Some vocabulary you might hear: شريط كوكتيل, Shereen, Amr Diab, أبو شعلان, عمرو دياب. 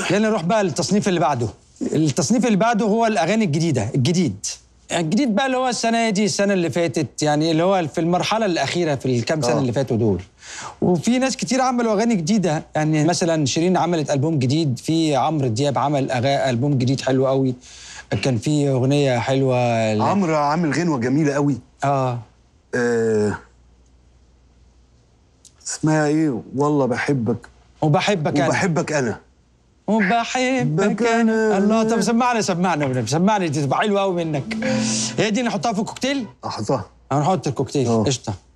خلينا نروح بقى للتصنيف اللي بعده. التصنيف اللي بعده هو الاغاني الجديده، الجديد بقى اللي هو السنه دي، السنه اللي فاتت، يعني اللي هو في المرحله الاخيره في الكام سنه اللي فاتوا دول. وفي ناس كتير عملوا اغاني جديده، يعني مثلا شيرين عملت البوم جديد، في عمرو دياب عمل البوم جديد حلو قوي، كان في اغنيه حلوه عمرو عامل غنوه جميله قوي اسمها ايه؟ والله بحبك وبحبك انا وبحبك انا الله. طب سمعني دي تبقى حلوه قوي منك. هي دي اللي نحطها في الكوكتيل؟ احطها، هنحط الكوكتيل. قشطه.